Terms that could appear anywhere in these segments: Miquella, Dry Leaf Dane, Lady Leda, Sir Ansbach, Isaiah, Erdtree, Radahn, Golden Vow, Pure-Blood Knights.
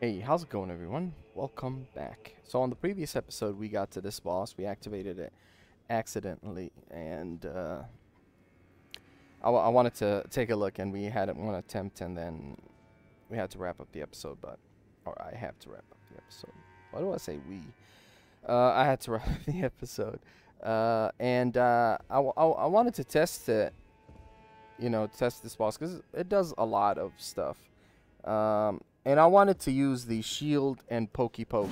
Hey, how's it going, everyone? Welcome back. So on the previous episode, we got to this boss. We activated it accidentally, and I wanted to take a look, and we had one attempt, and then we had to wrap up the episode, or I have to wrap up the episode. Why do I say we? I had to wrap up the episode, and I wanted to test it, you know, test this boss, because it does a lot of stuff. And I wanted to use the shield and pokey poke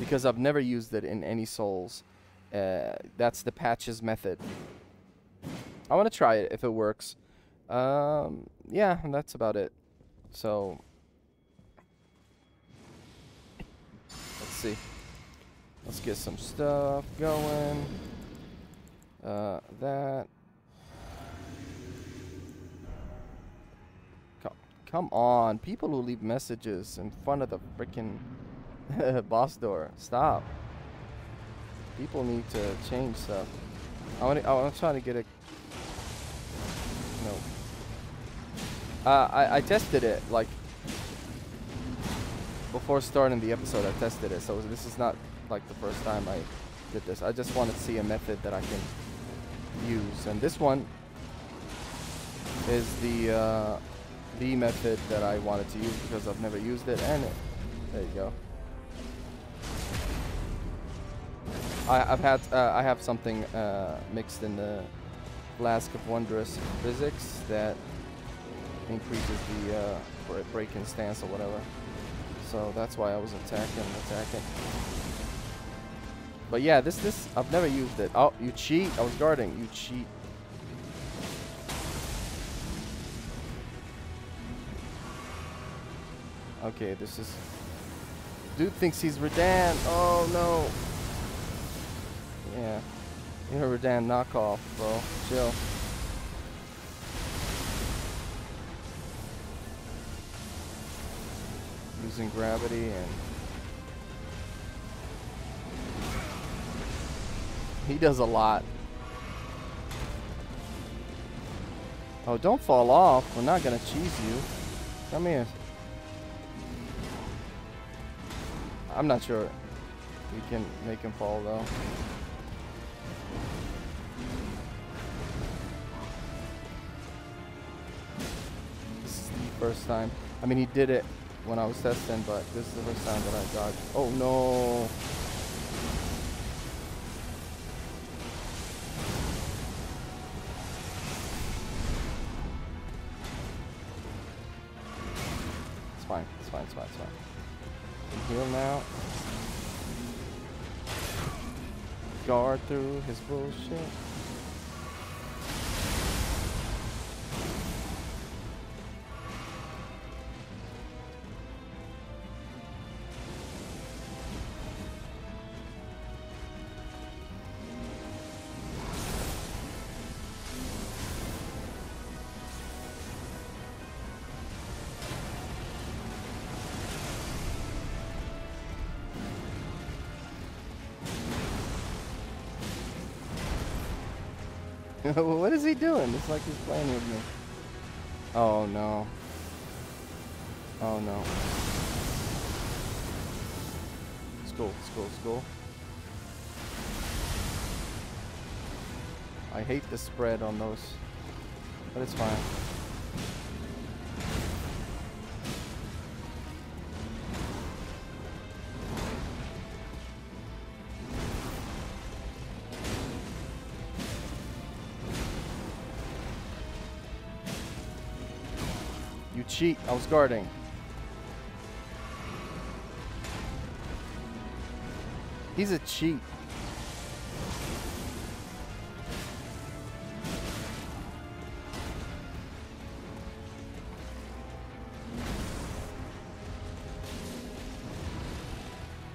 because I've never used it in any souls. That's the patches method. I want to try it if it works. Yeah, that's about it. So let's see. Let's get some stuff going. Come on, people who leave messages in front of the freaking boss door. Stop. People need to change stuff. I'm trying to get a... No. I tested it, like... Before starting the episode, I tested it. So this is not, like, the first time I did this. I just wanted to see a method that I can use. And this one is the method that I wanted to use because I've never used it, and there you go. I have something mixed in the Flask of Wondrous Physics that increases the break-in stance or whatever. So that's why I was attacking. But yeah, this I've never used it. Oh, you cheat! I was guarding. You cheat. Okay, this is... Dude thinks he's Radahn. Oh, no. Yeah. You're a Radahn knockoff, bro. Chill. Using gravity and... He does a lot. Oh, don't fall off. We're not going to cheese you. Come here. I'm not sure we can make him fall, though. This is the first time. I mean, he did it when I was testing, but this is the first time that I dodged. Oh, no. It's fine. It's fine. It's fine. It's fine. Heal now. Guard through his bullshit. What is he doing? It's like he's playing with me. Oh no. Oh no. Let's go. I hate the spread on those, but it's fine. Cheat, I was guarding. He's a cheat.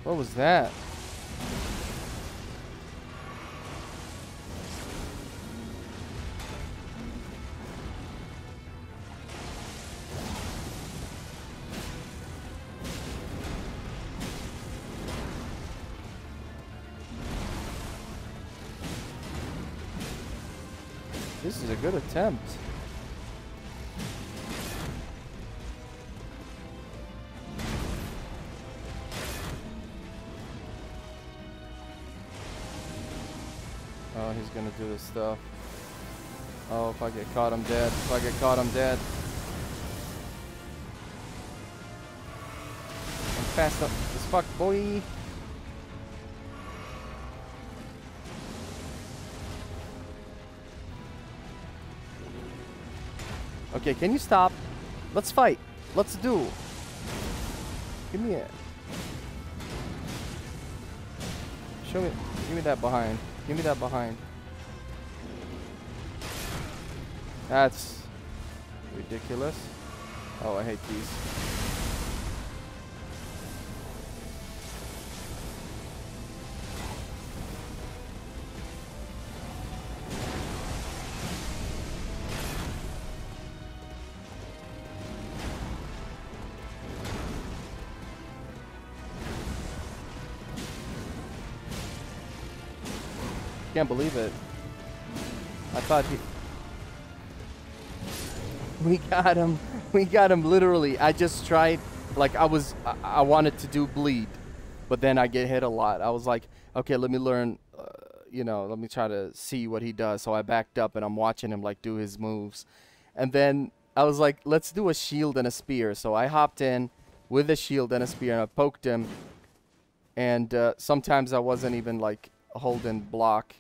What was that? This is a good attempt. know he's gonna do this stuff. Oh, if I get caught, I'm dead. If I get caught, I'm dead. I'm fast up as fuck, boy. Okay, can you stop? Let's fight. Let's duel. Give me it. Show me. Give me that behind. Give me that behind. That's ridiculous. Oh, I hate these. Can't believe it. I thought he... We got him. We got him literally. I just tried, like I wanted to do bleed, but then I get hit a lot. I was like, okay, let me learn, you know, let me try to see what he does. So I backed up and I'm watching him like do his moves. And then I was like, let's do a shield and a spear. So I hopped in with a shield and a spear and I poked him. And sometimes I wasn't even like holding block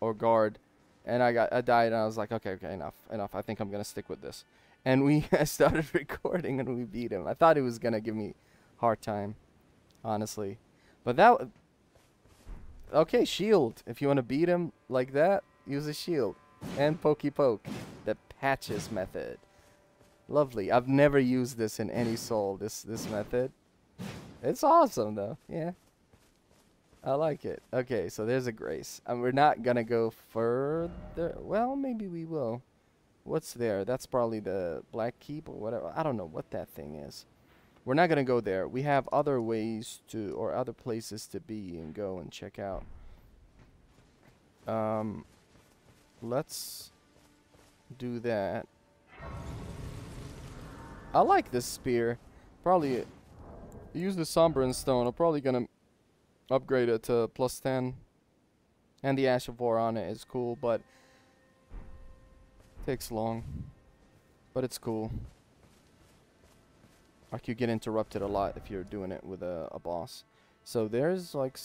or guard, and I died, and I was like, okay, enough, I think I'm gonna stick with this. And I started recording and we beat him. I thought he was gonna give me hard time, honestly, but okay, shield. If you want to beat him like that, use a shield and pokey poke, the patches method. Lovely. I've never used this in any soul, this method. It's awesome though. Yeah, I like it. Okay, so there's a grace. We're not gonna go further. Well, maybe we will. What's there? That's probably the Black Keep or whatever. I don't know what that thing is. We're not gonna go there. We have other ways to, or other places to be and go and check out. Let's do that. I like this spear. Probably use the Sombreon Stone. I'm probably gonna upgrade it to +10, and the Ash of War on it is cool, but takes long, but it's cool. Like, you get interrupted a lot if you're doing it with a boss. So there's like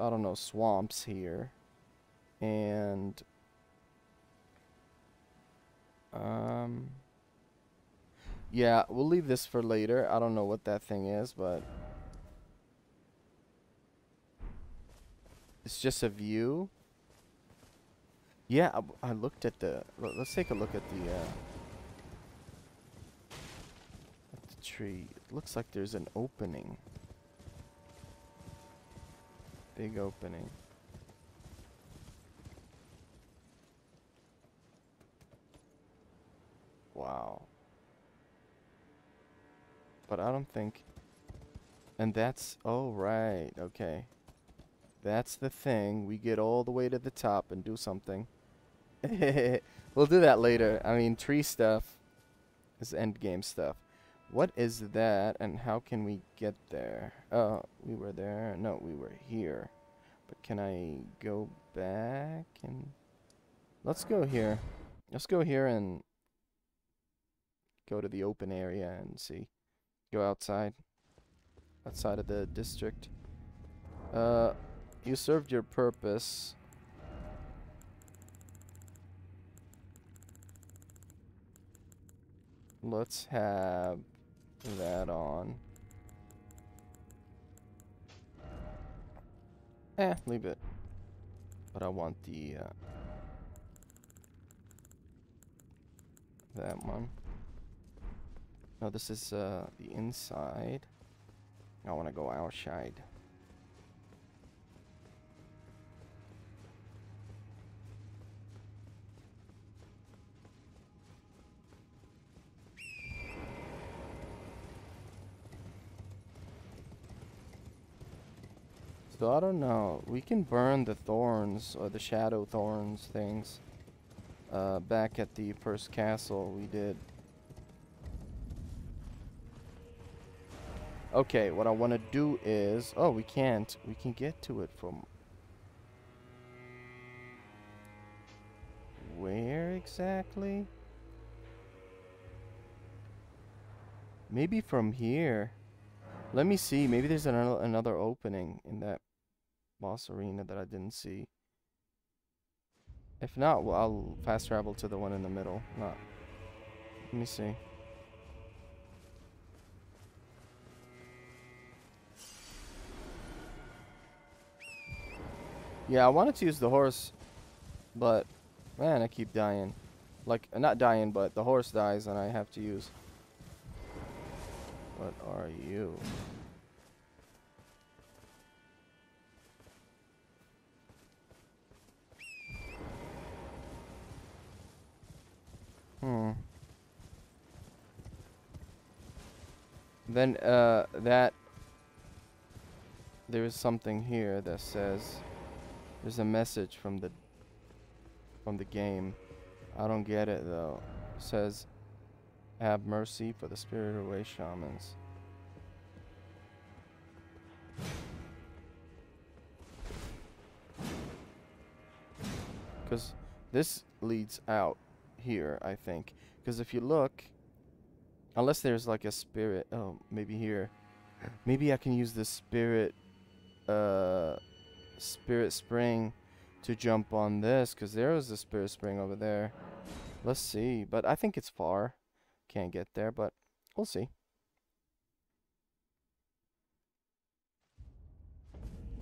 I don't know, swamps here, and yeah, we'll leave this for later. I don't know what that thing is, but it's just a view. Yeah, I looked at the... Let's take a look at the tree. It looks like there's an opening. Big opening. Wow. But I don't think... And that's... Oh, right. Okay. That's the thing. We get all the way to the top and do something. We'll do that later. I mean, tree stuff is endgame stuff. What is that, and how can we get there? Oh, we were there. No, we were here. But can I go back? And let's go here. Let's go here and go to the open area and see. Go outside. Outside of the district. You served your purpose. Let's have that on. Leave it. But I want the that one. No, this is the inside. I want to go outside. So I don't know, we can burn the thorns, or the shadow thorns things, back at the first castle we did. Okay, what I want to do is, oh, we can't, we can get to it from, Where exactly? Maybe from here. Let me see. Maybe there's another opening in that boss arena that I didn't see. If not, well, I'll fast travel to the one in the middle. Not. Let me see. Yeah, I wanted to use the horse, but man, I keep dying. Like, not dying, but the horse dies and I have to use. What are you? Then, there is something here that says there's a message from the game. I don't get it though. It says, "Have mercy for the spirit away shamans." Because this leads out here, I think. Because if you look, unless there's like a spirit, oh, maybe here. Maybe I can use the spirit spring to jump on this, because there is a spirit spring over there. Let's see, but I think it's far. Can't get there, but we'll see.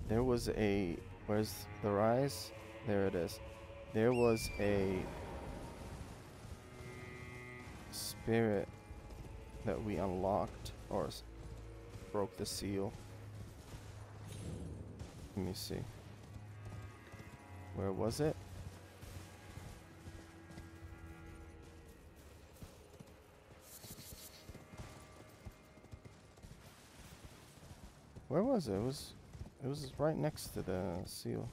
There was a, where's the rise? There it is. There was a spirit that we unlocked, or broke the seal. Let me see. Where was it? Where was it? It was right next to the seal.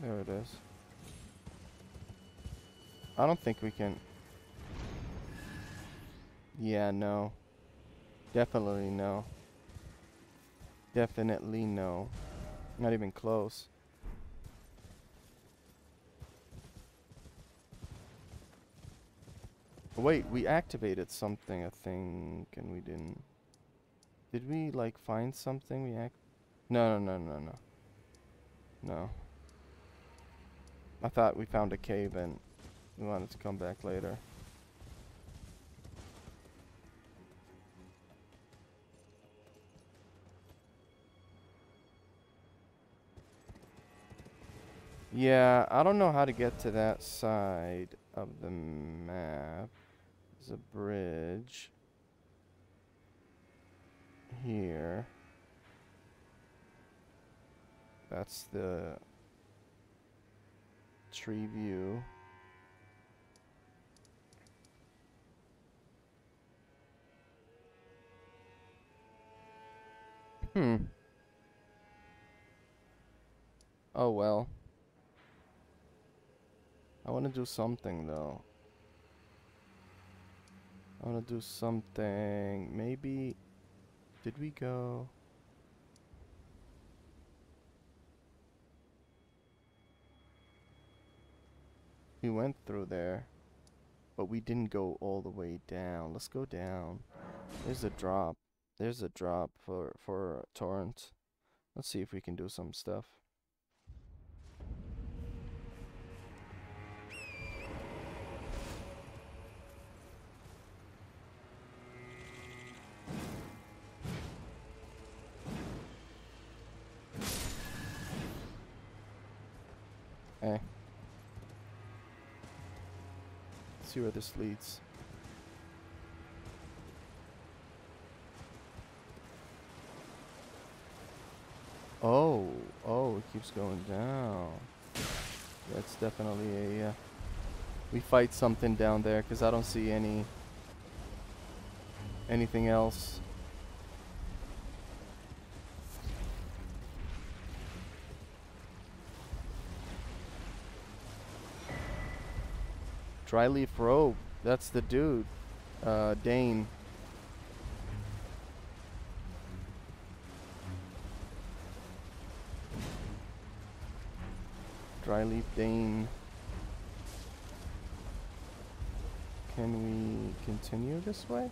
There it is. I don't think we can. Yeah, no. Definitely no. Definitely no. Not even close. Oh, wait, we activated something, I think, and we didn't. Did we, like, find something? No. No. I thought we found a cave and we wanted to come back later. Yeah, I don't know how to get to that side of the map. There's a bridge here. That's the tree view. Oh well. I want to do something though. I want to do something. Maybe. Did we go? We went through there, but we didn't go all the way down. Let's go down. There's a drop. There's a drop for Torrent. Let's see if we can do some stuff. See where this leads. Oh, it keeps going down. That's definitely a we fight something down there, because I don't see anything else. Dry leaf robe. That's the dude, Dane. Dry Leaf Dane. Can we continue this way?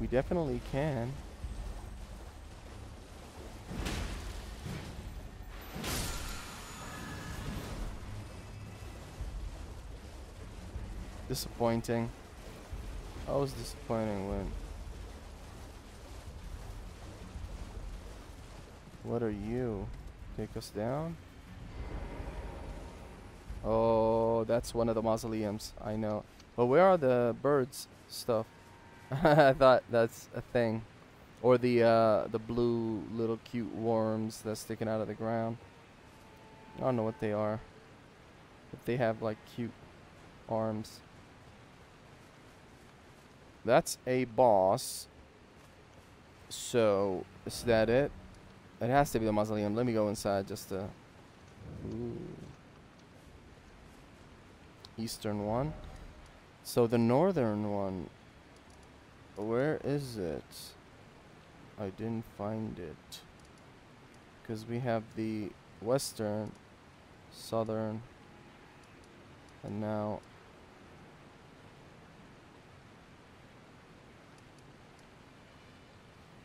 We definitely can. Disappointing. I was disappointed when... What are you? Take us down? Oh, that's one of the mausoleums. I know. But where are the birds stuff? I thought that's a thing. Or the blue little cute worms that's sticking out of the ground. I don't know what they are. If they have like cute arms. That's a boss. So, is that it? It has to be the mausoleum. Let me go inside just to... Ooh. Eastern one. So the northern one. Where is it? I didn't find it. Because we have the western, southern, and now...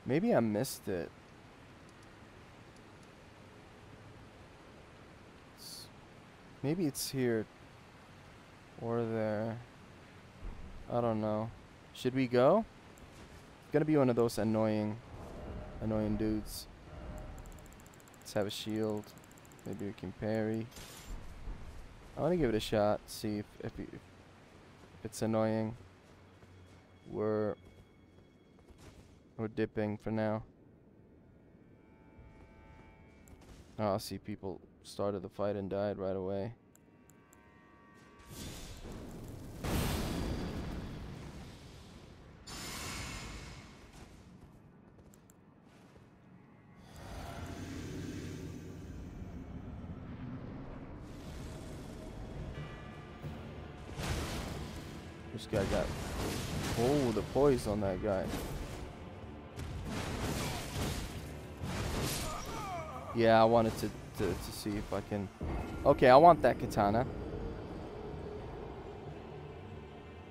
Maybe I missed it. Maybe it's here or there. I don't know. Should we go? It's gonna be one of those annoying dudes. Let's have a shield. Maybe we can parry. I want to give it a shot. See if it's annoying. We're dipping for now. Oh, I see people started the fight and died right away. This guy got... Oh, the poise on that guy. Yeah, I wanted to see if I can... Okay, I want that katana.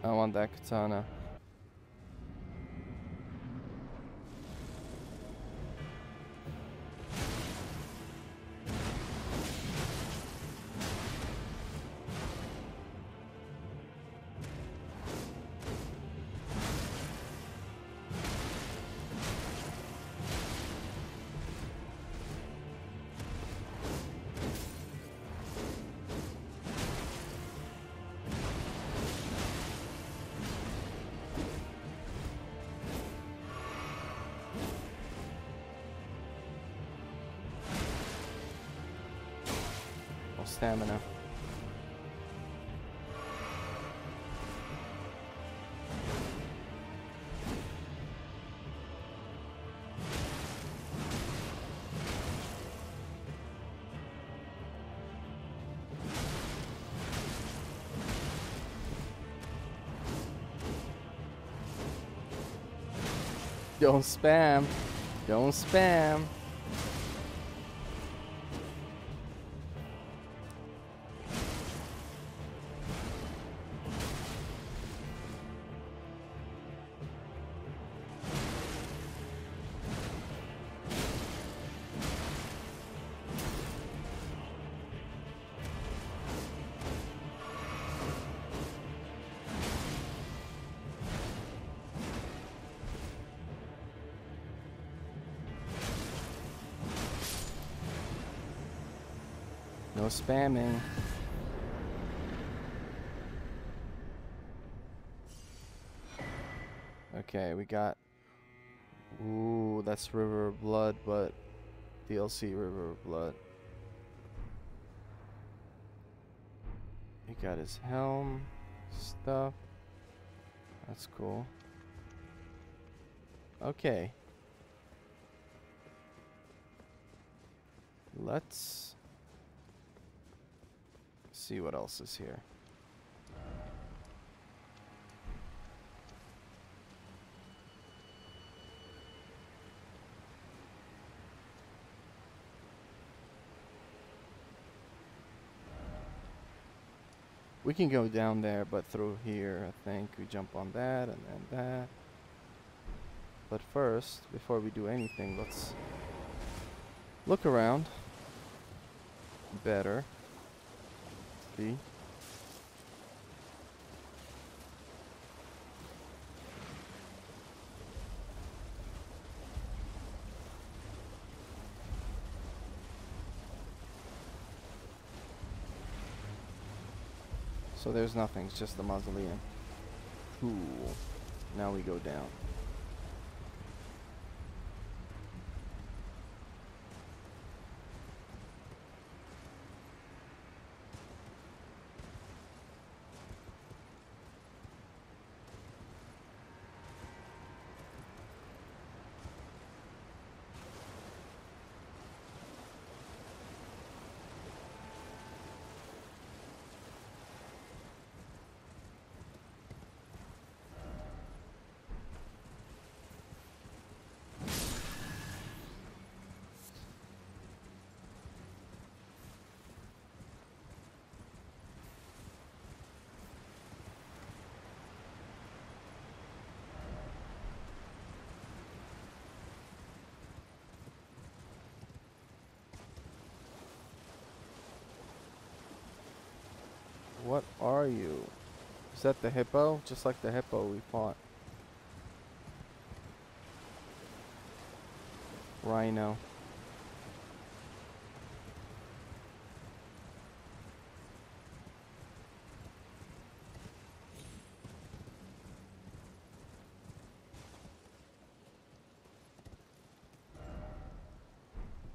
I want that katana. Stamina. Don't spam. Don't spam. No spamming. Okay, we got... Ooh, that's River of Blood, but... DLC River of Blood. He got his helm stuff. That's cool. Okay. Let's... see what else is here. We can go down there, but through here, I think we jump on that and then that. But first, before we do anything, let's look around better. See. So there's nothing, it's just the mausoleum. Cool. Now we go down. What are you? Is that the hippo? Just like the hippo we fought. Rhino.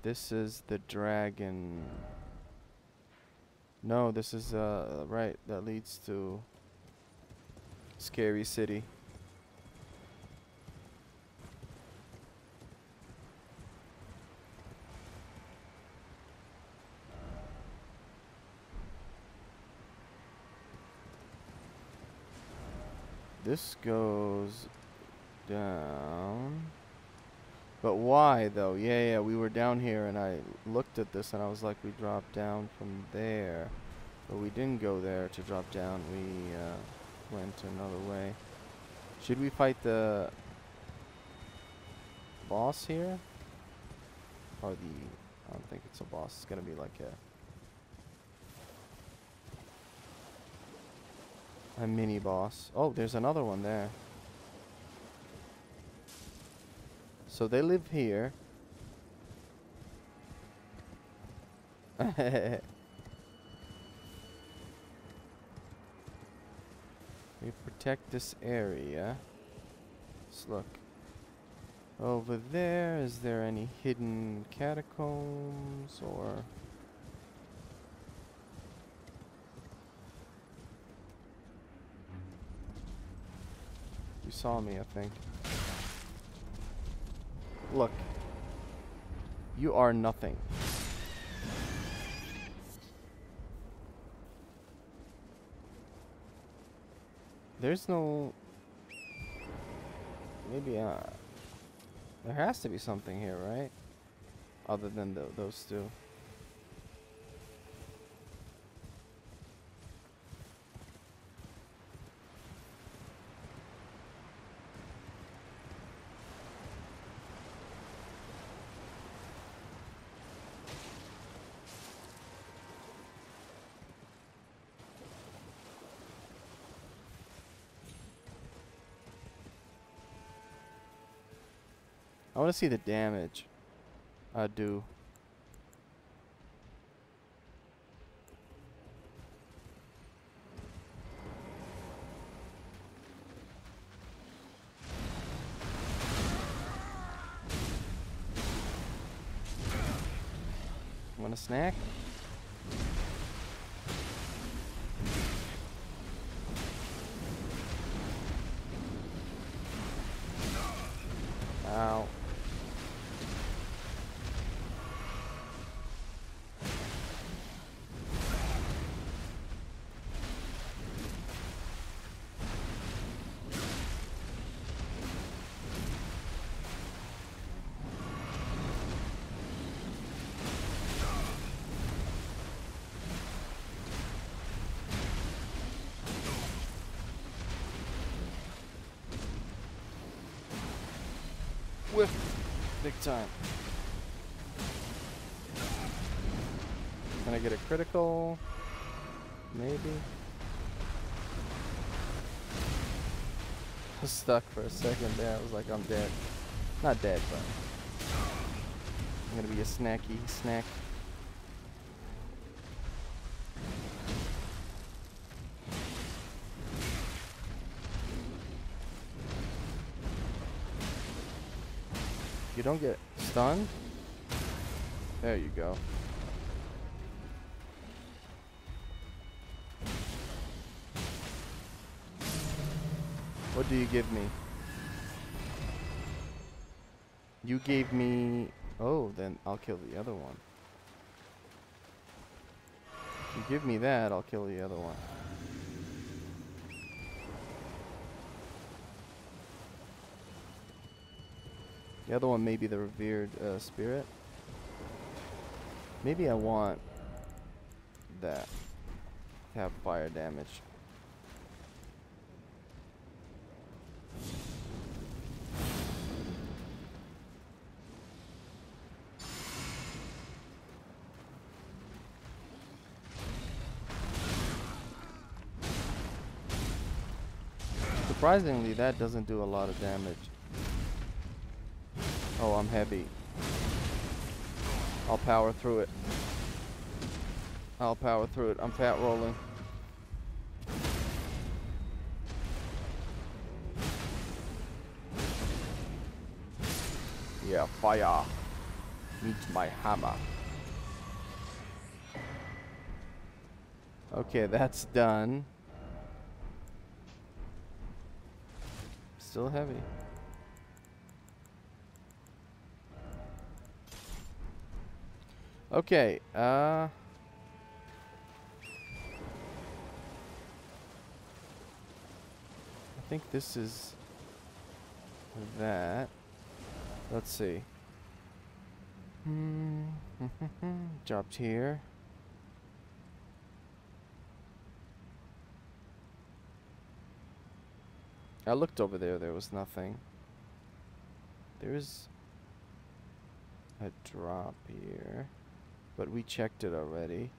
This is the dragon. No, this is, right, that leads to Scary City. This goes down. But why, though? Yeah, we were down here, and I looked at this, and I was like, we dropped down from there. But we didn't go there to drop down. We went another way. Should we fight the boss here? Or the... I don't think it's a boss. It's going to be like a mini-boss. Oh, there's another one there. So they live here. We protect this area. Let's look. Over there, is there any hidden catacombs or... You saw me, I think. Look, you are nothing. There's no... Maybe, there has to be something here, right? Other than those two. I want to see the damage I do. Want a snack? Ow. whiff big time. Can I get a critical? Maybe. I was stuck for a second there. I was like, I'm dead. Not dead, but I'm gonna be a snacky snack. You don't get stunned? There you go. What do you give me? You gave me... Oh, then I'll kill the other one. If you give me that, I'll kill the other one. The other one may be the revered spirit. Maybe I want that to have fire damage. Surprisingly, that doesn't do a lot of damage. Oh, I'm heavy. I'll power through it. I'll power through it. I'm fat rolling. Yeah, fire meets my hammer. Okay, that's done. Still heavy. Okay, I think this is that. Let's see. Dropped here. I looked over there, there was nothing. There is a drop here. But we checked it already.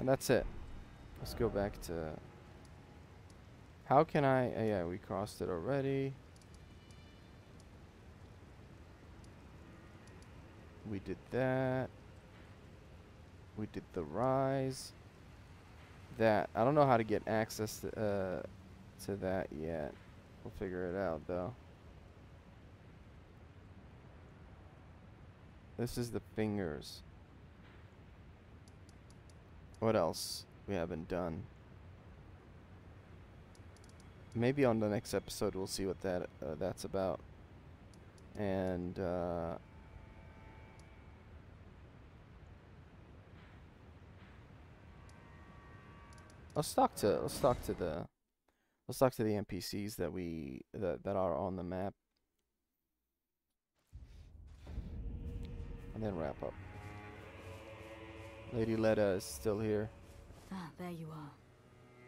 And that's it. Let's go back to... How can I... yeah, we crossed it already. We did that. We did the rise. That. I don't know how to get access to that yet. We'll figure it out, though. This is the fingers. What else we haven't done? Maybe on the next episode we'll see what that that's about. And let's talk to the NPCs that that are on the map. And then wrap up. Lady Leda is still here. Ah, there you are.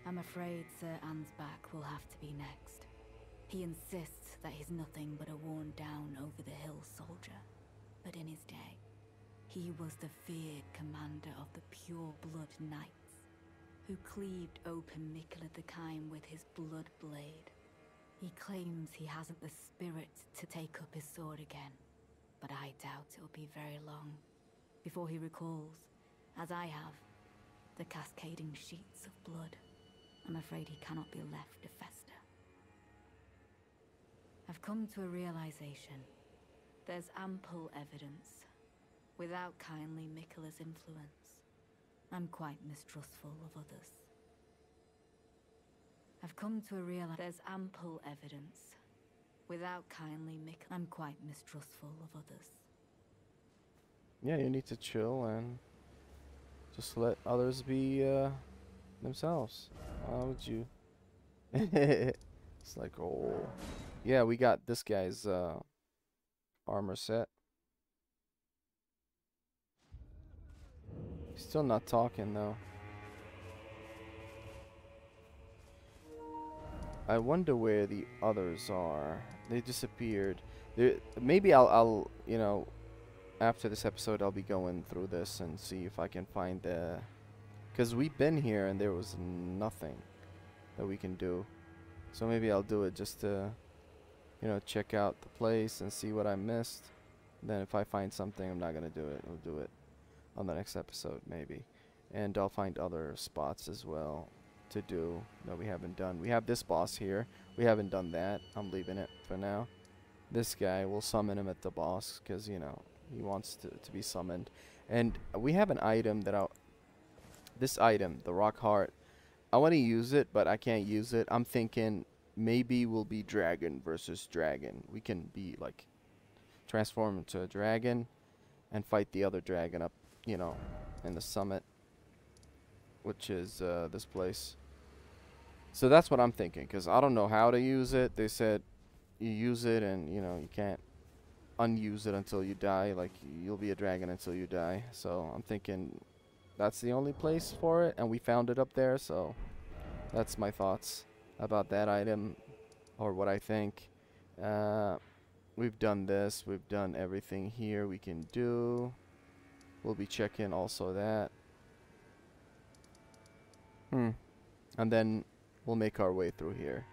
I'm afraid Sir Ansbach will have to be next. He insists that he's nothing but a worn down over the hill soldier. But in his day, he was the feared commander of the Pure-Blood Knights, who cleaved open Miquella the Kime with his blood blade. He claims he hasn't the spirit to take up his sword again. But I doubt it'll be very long before he recalls, as I have, the cascading sheets of blood. I'm afraid he cannot be left to fester. I've come to a realization. There's ample evidence. Without kindly Miquella's influence, I'm quite mistrustful of others. I've come to a realization. There's ample evidence. Without kindly Miquella, I'm quite mistrustful of others. Yeah, you need to chill and just let others be themselves. How would you? It's like, oh, yeah, we got this guy's armor set. He's still not talking though. I wonder where the others are. They disappeared. Maybe I'll, you know, after this episode, I'll be going through this and see if I can find the... Because we've been here and there was nothing that we can do. So maybe I'll do it just to, you know, check out the place and see what I missed. Then if I find something, I'm not going to do it. I'll do it on the next episode, maybe. And I'll find other spots as well to do that we haven't done. We have this boss here. We haven't done that. I'm leaving it for now. This guy, we'll summon him at the boss because, you know, he wants to be summoned. And we have an item that this item, the rock heart, I want to use it, but I can't use it. I'm thinking maybe we'll be dragon versus dragon. We can be like transform into a dragon and fight the other dragon up, you know, in the summit, which is this place. So that's what I'm thinking, because I don't know how to use it. They said you use it and, you know, you can't unuse it until you die. Like, you'll be a dragon until you die. So I'm thinking that's the only place for it, and we found it up there. So that's my thoughts about that item, or what I think. We've done this. We've done everything here we can do. We'll be checking also that. And then we'll make our way through here.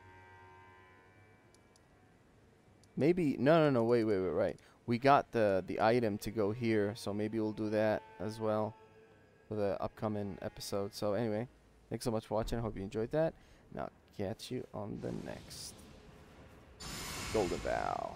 Maybe no, wait, right. We got the item to go here, so maybe we'll do that as well for the upcoming episode. So anyway, thanks so much for watching. I hope you enjoyed that. Now catch you on the next Golden Vow.